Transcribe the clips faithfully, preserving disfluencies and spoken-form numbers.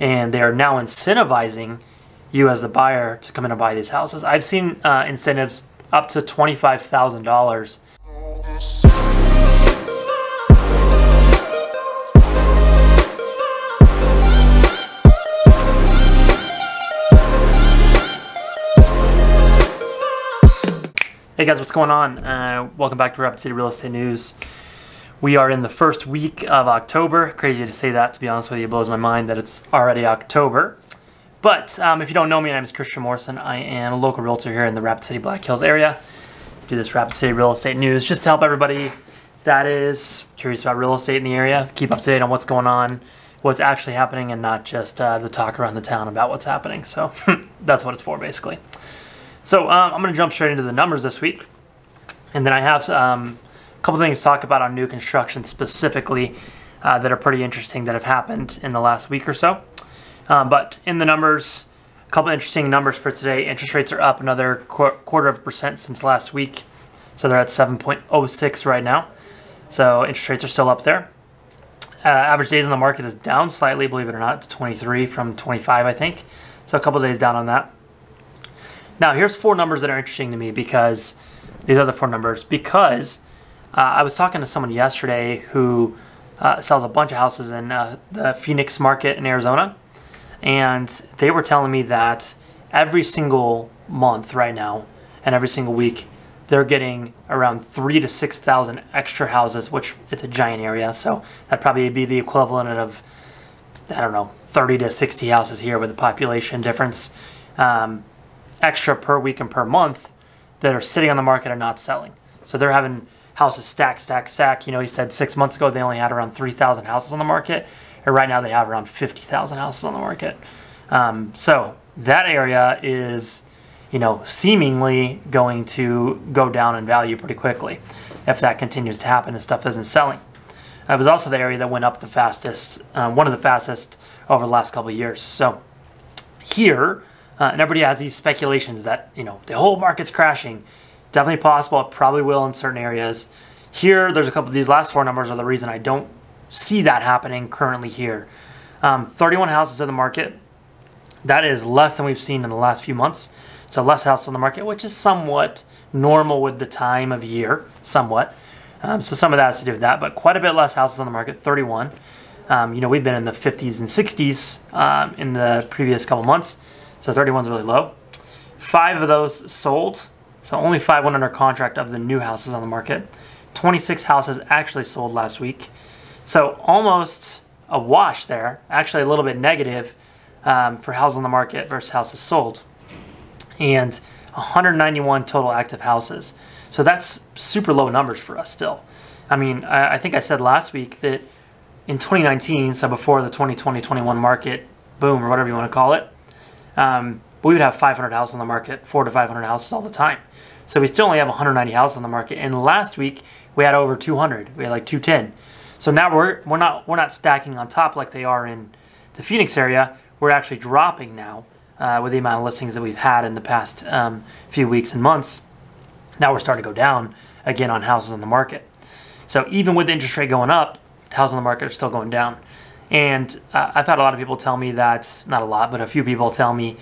and they are now incentivizing you as the buyer to come in and buy these houses. I've seen uh, incentives up to twenty-five thousand dollars. Hey guys, what's going on? Uh, welcome back to Rapid City Real Estate News. We are in the first week of October. Crazy to say that, to be honest with you. It blows my mind that it's already October. But um, if you don't know me, my name is Christian Morrison. I am a local realtor here in the Rapid City, Black Hills area. I do this Rapid City Real Estate News just to help everybody that is curious about real estate in the area keep up to date on what's going on, what's actually happening, and not just uh, the talk around the town about what's happening. So that's what it's for, basically. So um, I'm going to jump straight into the numbers this week. And then I have um, a couple things to talk about on new construction specifically uh, that are pretty interesting that have happened in the last week or so. Um, but in the numbers, a couple interesting numbers for today. Interest rates are up another qu quarter of a percent since last week. So they're at seven point oh six right now. So interest rates are still up there. Uh, average days on the market is down slightly, believe it or not, to twenty-three from twenty-five, I think. So a couple days down on that. Now here's four numbers that are interesting to me because these are the four numbers. Because uh, I was talking to someone yesterday who uh, sells a bunch of houses in uh, the Phoenix market in Arizona. And they were telling me that every single month right now and every single week, they're getting around three to six thousand extra houses, which it's a giant area. So that'd probably be the equivalent of, I don't know, thirty to sixty houses here with the population difference um, extra per week and per month that are sitting on the market and not selling. So they're having houses stack, stack, stack. You know, he said six months ago, they only had around three thousand houses on the market. And right now they have around fifty thousand houses on the market. Um, so that area is, you know, seemingly going to go down in value pretty quickly if that continues to happen and stuff isn't selling. It was also the area that went up the fastest, uh, one of the fastest over the last couple of years. So here, uh, and everybody has these speculations that, you know, the whole market's crashing. Definitely possible. It probably will in certain areas. Here, there's a couple of these last four numbers are the reason I don't see that happening currently here. Um, thirty-one houses in the market. That is less than we've seen in the last few months. So less houses on the market, which is somewhat normal with the time of year, somewhat. Um, so some of that has to do with that, but quite a bit less houses on the market, thirty-one. Um, you know, we've been in the fifties and sixties um, in the previous couple months. So thirty-one is really low. Five of those sold. So only five went under contract of the new houses on the market. twenty-six houses actually sold last week. So almost a wash there, actually a little bit negative um, for houses on the market versus houses sold. And one hundred ninety-one total active houses. So that's super low numbers for us still. I mean, I, I think I said last week that in twenty nineteen, so before the twenty twenty twenty-one market boom or whatever you want to call it, um, we would have five hundred houses on the market, four to five hundred houses all the time. So we still only have one hundred ninety houses on the market. And last week we had over two hundred, we had like two ten. So now we're we're not we're not stacking on top like they are in the Phoenix area. We're actually dropping now uh, with the amount of listings that we've had in the past um, few weeks and months. Now we're starting to go down again on houses on the market. So even with the interest rate going up, houses on the market are still going down. And uh, I've had a lot of people tell me that, not a lot, but a few people tell me,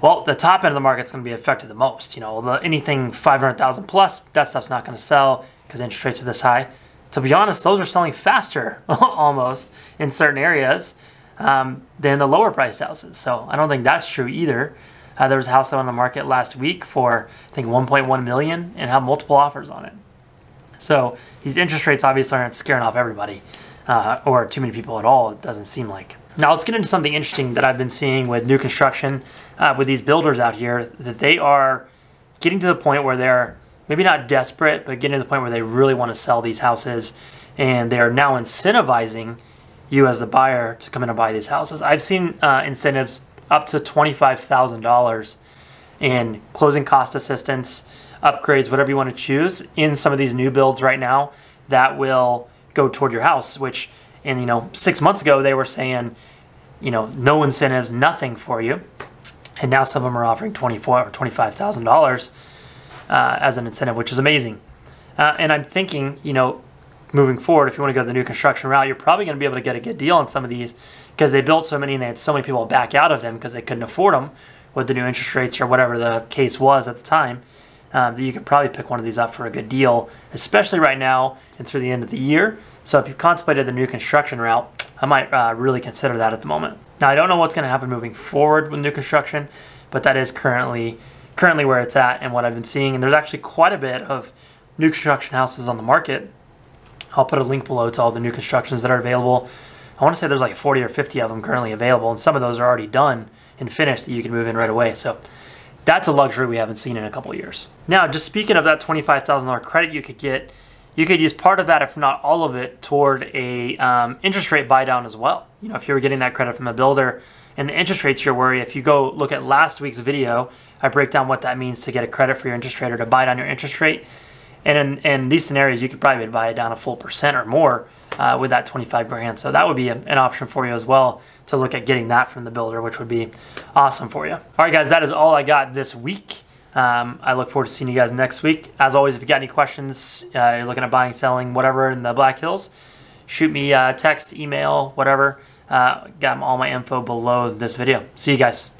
well, the top end of the market's going to be affected the most. You know, the, anything five hundred thousand plus, that stuff's not going to sell because interest rates are this high. To be honest, those are selling faster almost in certain areas um, than the lower priced houses. So I don't think that's true either. Uh, there was a house that went on the market last week for, I think, one point one million dollars and had multiple offers on it. So these interest rates obviously aren't scaring off everybody uh, or too many people at all, it doesn't seem like. Now let's get into something interesting that I've been seeing with new construction, uh, with these builders out here, that they are getting to the point where they're maybe not desperate, but getting to the point where they really want to sell these houses, and they are now incentivizing you as the buyer to come in and buy these houses. I've seen uh, incentives up to twenty-five thousand dollars in closing cost assistance, upgrades, whatever you want to choose in some of these new builds right now that will go toward your house, which, and you know, six months ago they were saying, you know, no incentives, nothing for you. And now some of them are offering twenty-four or twenty-five thousand dollars. Uh, as an incentive, which is amazing. Uh, and I'm thinking, you know, moving forward, if you want to go the new construction route, you're probably going to be able to get a good deal on some of these because they built so many and they had so many people back out of them because they couldn't afford them with the new interest rates or whatever the case was at the time, um, that you could probably pick one of these up for a good deal, especially right now and through the end of the year. So if you've contemplated the new construction route, I might uh, really consider that at the moment. Now, I don't know what's going to happen moving forward with new construction, but that is currently currently where it's at and what I've been seeing. And there's actually quite a bit of new construction houses on the market. I'll put a link below to all the new constructions that are available. I want to say there's like forty or fifty of them currently available, and some of those are already done and finished that you can move in right away. So that's a luxury we haven't seen in a couple of years. Now, just speaking of that twenty-five thousand dollar credit you could get, you could use part of that, if not all of it, toward a um, interest rate buy down as well. You know, if you were getting that credit from a builder and the interest rates you're worried, if you go look at last week's video, I break down what that means to get a credit for your interest rate or to buy down your interest rate. And in, in these scenarios, you could probably buy it down a full percent or more uh, with that twenty-five grand. So that would be a, an option for you as well to look at getting that from the builder, which would be awesome for you. All right, guys, that is all I got this week. Um, I look forward to seeing you guys next week. As always, if you got any questions, uh, you're looking at buying, selling, whatever in the Black Hills, shoot me a text, email, whatever. Uh, got all my info below this video. See you guys.